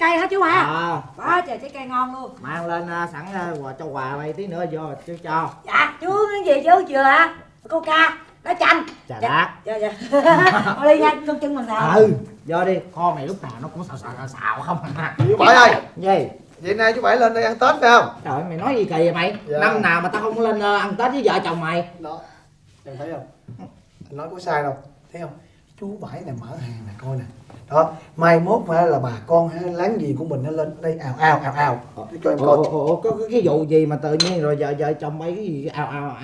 cây hả chú Hòa? Có trời, trái cây ngon luôn. Mang lên sẵn cho Hòa mày tí nữa vô chú cho. Dạ chú cái gì chú chưa hả? Coca, lá chanh. Trà đá. Dạ dạ. Đi nha con chân mình xào. Ừ, vô đi. Con này lúc nào nó cũng xào không à. Chú Bảy ơi. Gì? Vậy nay chú Bảy lên đây ăn Tết phải không? Trời mày nói gì kỳ vậy mày? Dạ. Năm nào mà tao không lên ăn Tết với vợ chồng mày. Đó. Em thấy không? Anh nói có sai đâu. Thấy không? Chú Bảy này mở hàng này coi nè. Đó, mai mốt phải là bà con hay láng giềng của mình nó lên đây ào. Cho em coi. Có cái vụ gì mà tự nhiên rồi vợ chồng mấy cái gì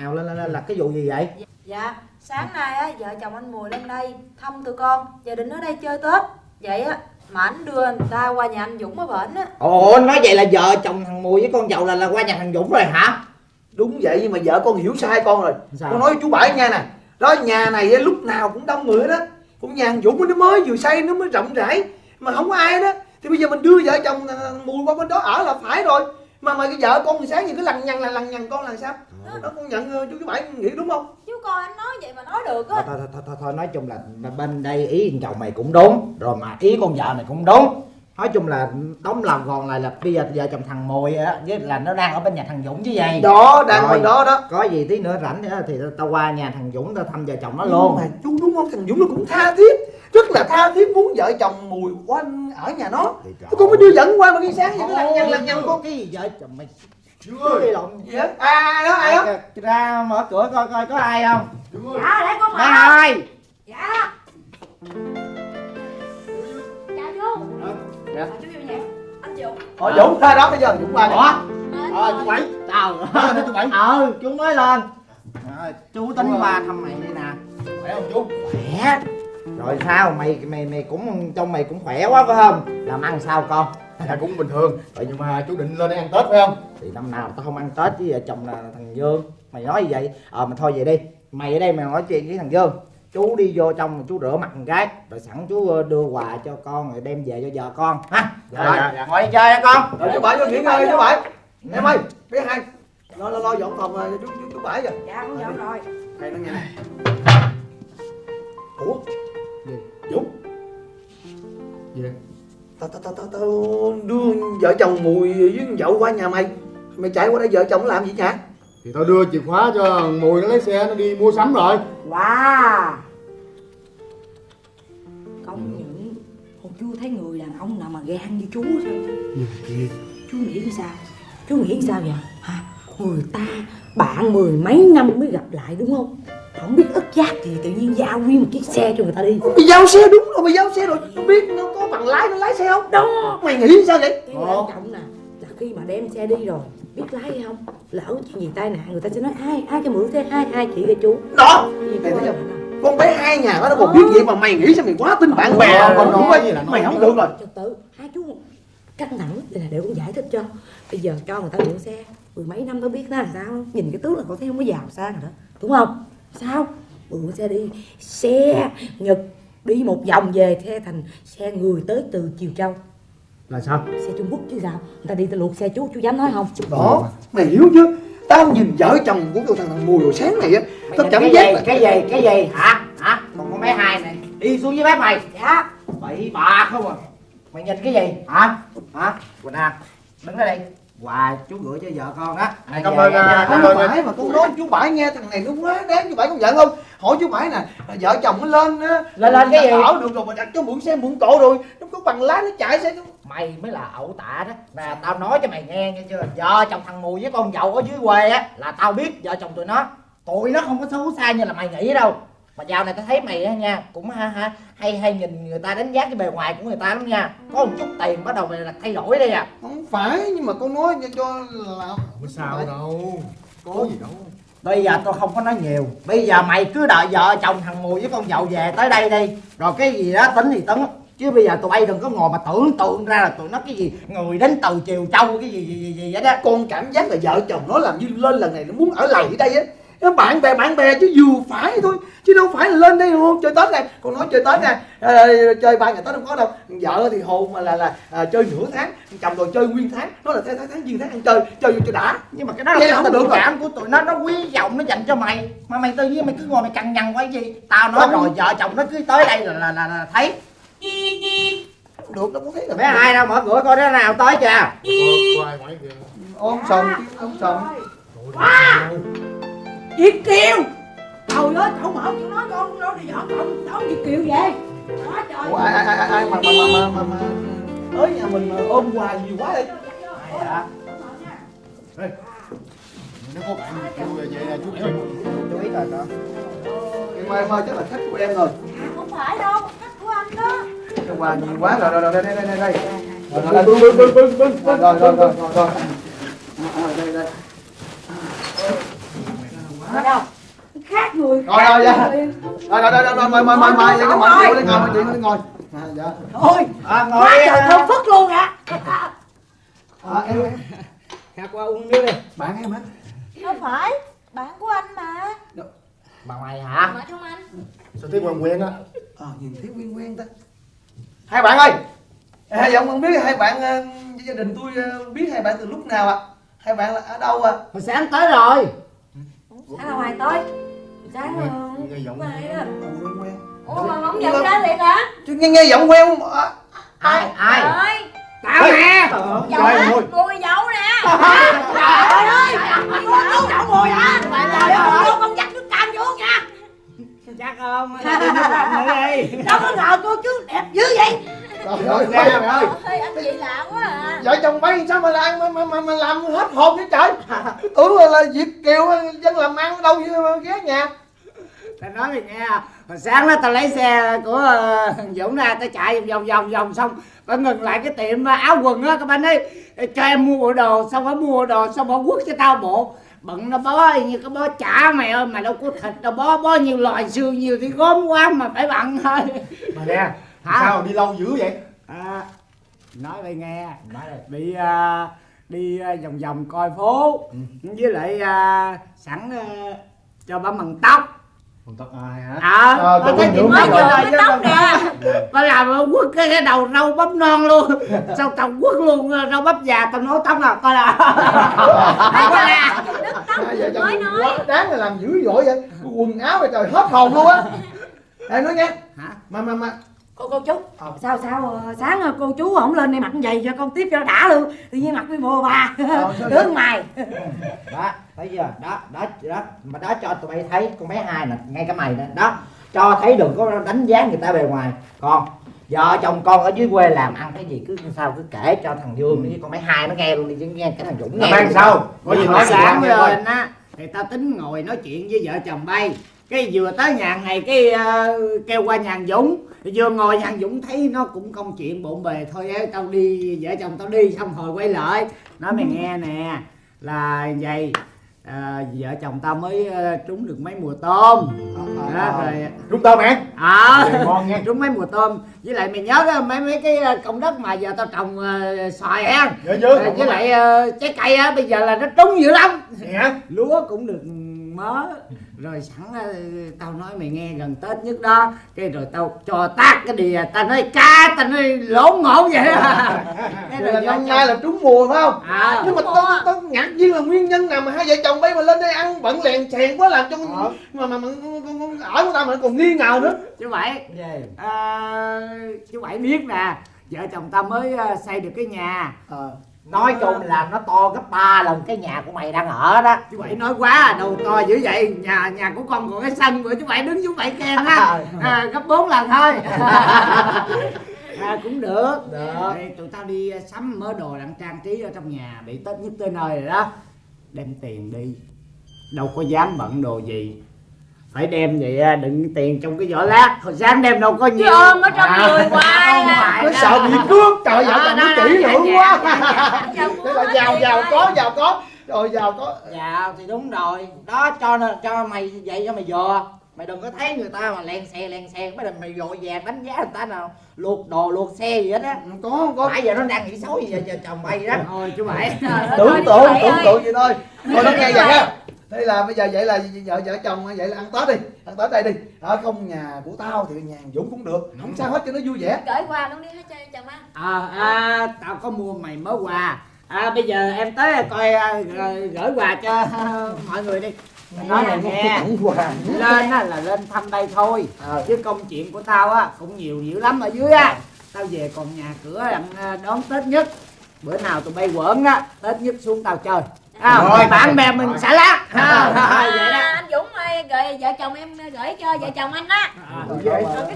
ào lên là cái vụ gì vậy? Dạ, sáng nay á vợ chồng anh Mùi lên đây thăm tụi con, gia đình ở đây chơi Tết. Vậy á mà ảnh đưa người ta qua nhà anh Dũng ở bển á. Ồ, nói vậy là vợ chồng thằng Mùi với con Dậu là qua nhà thằng Dũng rồi hả? Đúng vậy, nhưng mà vợ con hiểu sai con rồi. Sao? Con nói với chú Bảy nha nè. Đó, nhà này lúc nào cũng đông người đó. Cũng nhà thằng Dũng nó mới vừa xây nó mới rộng rãi mà không có ai đó, thì bây giờ mình đưa vợ chồng Mùi qua bên đó ở là phải rồi. Mà cái vợ con sáng giờ cứ lằng nhằng con làm sao? Đó, con nhận chú Bảy nghĩ đúng không? Chú coi anh nói vậy mà nói được á. Thôi nói chung là bên đây ý thằng chồng mày cũng đúng rồi mà ý con vợ mày cũng đúng. Nói chung là tóm làm gòn lại là bây giờ vợ chồng thằng Mùi á với là nó đang ở bên nhà thằng Dũng chứ gì. Đó, đang bên đó đó. Có gì tí nữa rảnh thì tao qua nhà thằng Dũng tao thăm vợ chồng nó luôn. Mà chú đúng không? Thằng Dũng nó cũng tha thiết, rất là tha thiết muốn vợ chồng Mùi quanh ở nhà nó. Con mới đưa dẫn qua mà cái sáng vậy nó lằng nhằng con cái gì vợ chồng mày. Chưa đi lộn gì hết. Đó ai đó. Ra mở cửa coi có ai không. Dạ để con mở. Dạ. Dạ. Anh Dũng. Dũng ra đó bây giờ Dũng qua. Chú Bảy. Chú Bảy. Chú mới lên. Chú tính qua thăm mày đây nè. Khỏe không chú? Khỏe. Rồi sao mày cũng trong mày cũng khỏe quá phải không? Làm ăn sao con? Dạ cũng bình thường. Vậy nhưng mà chú định lên đây ăn Tết phải không? Thì năm nào tao không ăn Tết với vợ chồng là thằng Dương. Mày nói gì vậy? Mà thôi vậy đi. Mày ở đây mày nói chuyện với thằng Dương. Chú đi vô trong chú rửa mặt con gái rồi sẵn chú đưa quà cho con rồi đem về cho vợ con ha. Dạ. Ngồi đi chơi nha con. Rồi chú Bảy vô nghỉ ngơi chú Bảy. Em ơi, bé Hai. Lo dọn phòng rồi chú Bảy rồi. Dạ cũng dọn rồi. Đây nó nghe này. Ủa? Gì? Dũng. Gì đây? Tao đưa vợ chồng Mùi với Dậu qua nhà mày. Mày chạy qua đây vợ chồng làm gì vậy? Thì tao đưa chìa khóa cho Mùi nó lấy xe nó đi mua sắm rồi. Wow. Công nhận còn chưa thấy người đàn ông nào mà gan như chú sao? Chú nghĩ sao? Chú nghĩ sao vậy? Hả? Người ta bạn mười mấy năm mới gặp lại đúng không? Không biết ức giác thì tự nhiên giao nguyên một chiếc xe cho người ta đi. Mày giao xe đúng rồi, mày giao xe rồi. Không biết nó có bằng lái nó lái xe không? Đó. Mày nghĩ sao vậy? Cái quan trọng nè là khi mà đem xe đi rồi biết lái hay không, lỡ chuyện gì tai nạn người ta sẽ nói ai cho mượn xe hai chị với chú đó. Mày thấy không, con bé Hai nhà đó nó còn biết vậy mà mày nghĩ sao mày quá tin bạn bè còn đúng cái gì là mày không được rồi. Trật tự hai chú căng thẳng đây là để cũng giải thích cho. Bây giờ cho người ta mượn xe mười mấy năm tao biết nó làm sao, nhìn cái tướng là có thấy không có giàu sang rồi đó đúng không? Sao mượn xe đi xe Nhật đi một vòng về xe thành xe người tới từ Chiều Châu là sao? Xe Trung Quốc chứ sao? Người ta đi tao luộc xe chú dám nói không? Đó, mày hiểu chứ? Tao nhìn vợ chồng của thằng Mùi hồi sáng này á, tao cảm giác là cái gì hả? Hả? Còn con bé Hai này đi xuống với bác mày. Dạ. Bậy bạ không à? Mày nhìn cái gì? Hả? Quỳnh An, đứng ra đây. Quà chú gửi cho vợ con đó. Cảm ơn. Chú Bảy mà con nói chú Bảy nghe thằng này nó quá đáng. Chú Bảy con giận không? Hỏi chú Bảy nè, vợ chồng nó lên cái gì? Bảo được rồi mà đặt cho mượn xe mượn cộ rồi, nó có bằng lái nó chạy xe. Mày mới là ẩu tả đó. Nè tao nói cho mày nghe nha chưa? Vợ chồng thằng Mùi với con Dậu ở dưới quê á là tao biết vợ chồng tụi nó không có xấu xa như là mày nghĩ đâu. Mà dạo này tao thấy mày á nha, cũng hay nhìn người ta đánh giá cái bề ngoài của người ta lắm nha. Có một chút tiền bắt đầu mày là thay đổi đây à. Không phải, nhưng mà con nói cho là không sao đâu. Có gì đâu. Bây giờ tôi không có nói nhiều. Bây giờ mày cứ đợi vợ chồng thằng Mùi với con Dậu về tới đây đi. Rồi cái gì đó tính thì tính. Chứ bây giờ tụi bay đừng có ngồi mà tưởng tượng ra là tụi nó cái gì người đến từ Chiều Châu cái gì vậy đó. Con cảm giác là vợ chồng nó làm như lên lần này nó muốn ở lại ở đây á. Nó bạn bè chứ vừa phải thôi, chứ đâu phải là lên đây không chơi Tết này. Con nói chơi Tết nè, chơi 3 ngày Tết không có đâu. Vợ thì hồn mà là chơi nửa tháng, chồng rồi chơi nguyên tháng. Nó là tháng viên tháng ăn chơi vô cho đã. Nhưng mà cái đó là cái tình cảm của tụi nó quý vọng nó dành cho mày. Mà mày tự nhiên mày cứ ngồi mày cằn nhằn quá gì. Tao nói rồi vợ chồng nó cứ tới đây là thấy. được, nó cũng thấy là bé hai đâu, mở cửa coi nó nào tới kìa. Ôm sòng, ôm sòng. Quá Việt Kiều. Trời ơi, cậu mở chuyện nói con nó đi dọn cậu, đón Việt Kiều về. Quá trời. Ủa, ai mà tới nhà mình ôm hoài nhiều quá đi. Đây. Nó có bạn Việt Kiều về là chú Kiều. Chú ý rồi đó. Mai mai chắc là khách của em rồi. Không phải đâu, khách của anh đó. Cái quà nhiều quá rồi, rồi đây. Rồi. Đây. Quá đâu. Khác người. Rồi dạ. Rồi mời ngồi. Dạ. Thôi, ngồi đi. Không phất luôn hả? Em khác qua uống nước đi. Bạn em hả? Không phải, bạn của anh mà. Bạn mày hả? Mệt không anh? Sao thấy quen quen á? Nhìn thấy quen ta. Hai bạn ơi, giọng không biết hai bạn gia đình tôi biết hai bạn từ lúc nào ạ? Hai bạn là ở đâu ạ? Hồi sáng tới rồi. Sáng là Hoài tới. Sáng nghe giọng quen. Ủa mà không nhận ra liền hả? Nghe giọng quen không? Ai? Tao nè. Trời ơi, cô giấu nè. Trời ơi, cô đậu mùi hả? Trời ơi, con dắt nước cam vô nha. Chắc không? Đâu có ngờ cô chú đẹp dữ vậy. Trời ơi, trời ơi. Anh chị lạ quá à. Vợ chồng bay sao mà làm hết hồn vậy trời. Tôi tưởng là Việt Kiều dân làm ăn đâu vậy ghé nhà. Tao nói mày nghe, hồi sáng đó tao lấy xe của Dũng ra, tao chạy vòng xong tao ngừng lại cái tiệm áo quần á các anh ấy. Cho em mua bộ đồ, xong phải mua bộ đồ, xong phải quất cho tao bộ. Bận nó bó như cái bó chả mày ơi, mà đâu có thịt đâu bó nhiều loài xương nhiều thì gốm quá mà phải bận thôi. Mà nè, sao đi lâu dữ vậy? Nói đây nghe, bị đi vòng coi phố, với lại sẵn cho bà mần tóc. Còn tóc ai hả? Tao thấy chị mới vừa cái tóc nè. Tao làm quất cái đầu rau bắp non luôn. Sao tao quất luôn rau bắp già, tao nối tóc nào coi là. Mới nói. Đáng là làm dữ dội vậy. Quần áo này trời hết hồn luôn á. Em nói nghe. Mà cô chú. Sao sáng cô chú không lên đây mặc giày cho con tiếp cho đã luôn. Tự nhiên mặc cái bồ bà. Tướng mày. Đó. Thấy chưa? Đó mà đó cho tụi bay thấy, con bé hai nè, ngay cả mày nè, đó cho thấy đừng có đánh giá người ta bề ngoài. Còn vợ chồng con ở dưới quê làm ăn cái gì cứ sao cứ kể cho thằng Dương với con bé hai nó nghe luôn đi, chứ nghe cả thằng Dũng nghe. Ban sau có gì nói sáng lên á thì tao tính ngồi nói chuyện với vợ chồng bay, cái vừa tới nhà này cái kêu qua nhà Dũng, vừa ngồi nhà Dũng thấy nó cũng công chuyện bộn bề thôi ấy, tao đi vợ chồng tao đi xong hồi quay lại nói mày nghe nè là vậy. Vợ chồng tao mới trúng được mấy mùa tôm. Rồi trúng tôm hả? Ngon nha, trúng mấy mùa tôm. Với lại mày nhớ đó, mấy cái công đất mà giờ tao trồng xoài ha. Với lại trái cây á, bây giờ là nó trúng dữ lắm. Lúa cũng được mớ. Rồi sẵn tao nói mày nghe gần Tết nhất đó, cái rồi tao cho tát cái đìa, tao nói cá, tao nói lỗ ngổn vậy đó. Cái rồi năm nay là trúng mùa phải không? Nhưng mà tao ngạc nhiên là nguyên nhân nào mà hai vợ chồng bay mà lên đây ăn bận lèn chèn quá làm cho mà ở của tao mà còn nghi ngờ nữa. Chú Bảy, chú Bảy biết nè, vợ chồng tao mới xây được cái nhà. Nói chung là nó to gấp 3 lần cái nhà của mày đang ở đó. Chú Bảy nói quá à, đâu to dữ vậy. Nhà của con còn cái sân của chú Bảy đứng chú Bảy khen á. Gấp 4 lần thôi. Cũng được. Đây, tụi tao đi sắm mớ đồ đặng trang trí ở trong nhà, bị Tết nhất tới nơi rồi đó. Đem tiền đi, đâu có dám bận đồ gì, phải đem vậy đựng tiền trong cái vỏ lát. Hồi sáng đem đâu có nhiều. Ôm ở trong người hoài. Nó sợ bị cướp. Trời vợ chồng nó kỹ lưỡng quá. Thế là giàu có. Rồi giàu có. Giàu thì đúng rồi. Đó cho mày vậy cho mày vừa. Mày đừng có thấy người ta mà len xe mấy đừng mày vội vàng đánh giá người ta nào luộc đồ luộc xe gì hết á. Không có. Nãy giờ nó đang nghĩ xấu gì giờ chồng mày đó. Thôi chú Bảy. Tưởng tượng vậy thôi. Thôi nó nghe vậy á. Thế là bây giờ vậy là vợ chồng vậy là ăn Tết đi, ăn Tết đây đi. Ở không nhà của tao thì nhà Dũng cũng được, không sao hết cho nó vui vẻ. Gửi quà luôn đi hết cho chồng ăn. Tao có mua mày mớ quà. Bây giờ em tới coi gửi quà cho mọi người đi. Nói là nghe, lên á là lên thăm đây thôi. Chứ công chuyện của tao á cũng nhiều dữ lắm ở dưới á. Tao về còn nhà cửa đón Tết Nhất. Bữa nào tụi bay quẩn á, Tết Nhất xuống tao chơi. Rồi bạn bè mình xả lá. Anh Dũng ơi, rồi vợ chồng em gửi cho vợ chồng anh á. Còn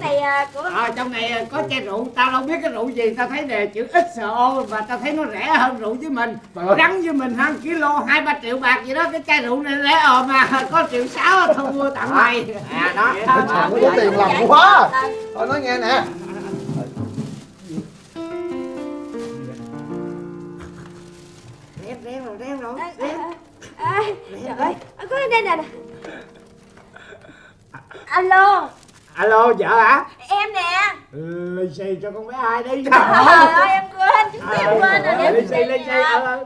cái này của trong này có chai rượu, tao đâu biết cái rượu gì, tao thấy đề chữ XO và tao thấy nó rẻ hơn rượu với mình. Đắng với mình 1 kg 2-3 triệu bạc gì đó, cái chai rượu này rẻ mà có 1,6 triệu thôi mua tặng mày. À đó. Có tiền làm quá. Thôi nói nghe nè. Rén rồi. Trời ơi, có đây nè. Alo. Alo vợ hả? Em nè. Lì xì cho con bé ai đi. Trời ơi em quên, chúng em quên rồi. Lì xì.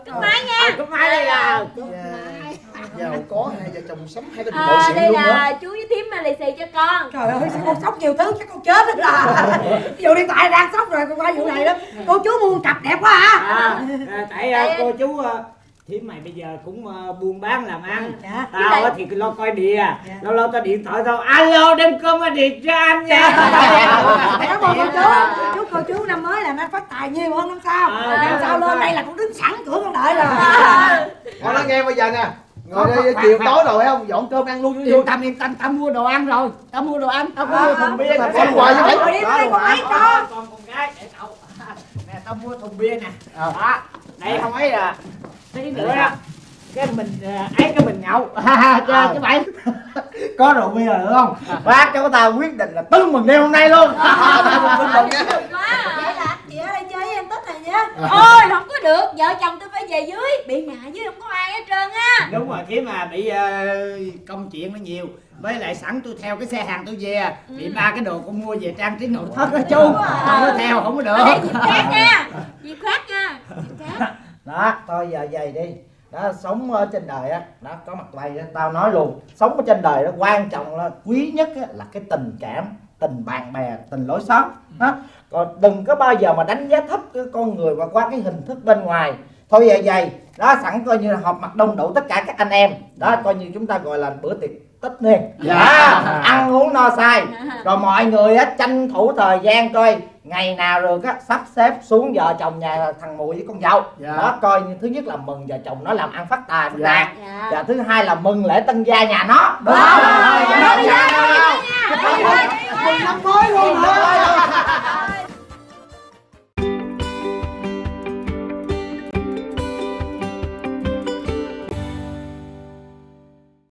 Cúp máy nha. Cúp máy đây là. Giờ có hai vợ chồng sắm hai cái bộ xịn luôn đó. Đây là chú với thím mà lì xì cho con. Trời ơi sao con sốc nhiều thứ chắc con chết hết là. Vụ điện thoại đang sốc rồi con qua vụ này lắm. Cô chú mua cặp đẹp quá hả? Tại cô chú thím mày bây giờ cũng buôn bán làm ăn. Tao thì lo coi địa, lâu lâu tao điện thoại tao alo đem cơm qua điệp cho anh nha. Cảm ơn cô chú. Chúc cô chú năm mới là nó phát tài nhiều hơn năm sau. Năm sau lên đây là cũng đứng sẵn cửa con đợi rồi. Con nói nghe bây giờ nè. Ngồi đây chiều tối rồi phải không? Dọn cơm ăn luôn chứ. Yên tâm, tao mua đồ ăn rồi. Tao mua thùng bia. Con quà như vậy. Còn con gái để cậu. Nè tao mua thùng bia nè. Đó. Đây không ấy là tí nữa đó. Cái mình ấy cái mình nhậu. Chứ bảy. Có rượu bia rồi đúng không? Bác cho tao quyết định là tưng mừng đêm hôm nay luôn. Ôi không có được, vợ chồng tôi phải về dưới, bị ngại dưới không có ai hết trơn á. Đúng rồi, thế mà bị công chuyện nó nhiều. Với lại sẵn tôi theo cái xe hàng tôi về, bị ba cái đồ con mua về trang trí nội thất đó chú. Nó theo không có được. Đây dịp khác nha, dịp khác. Đó, thôi giờ về đi. Đó, sống ở trên đời á, đó có mặt mày đó, tao nói luôn. Sống ở trên đời đó quan trọng là quý nhất á, là cái tình cảm, tình bạn bè, tình lối xóm. Còn đừng có bao giờ mà đánh giá thấp cái con người và qua cái hình thức bên ngoài. Thôi vậy đó, sẵn coi như là họp mặt đông đủ tất cả các anh em. Đó coi như chúng ta gọi là bữa tiệc tất niên. Ăn uống no say. Rồi mọi người á tranh thủ thời gian coi ngày nào được á sắp xếp xuống vợ chồng nhà thằng Mụi với con dâu. Đó coi như thứ nhất là mừng vợ chồng nó làm ăn phát tài phát đạt. Và thứ hai là mừng lễ tân gia nhà nó. Đúng không? Mừng năm mới luôn.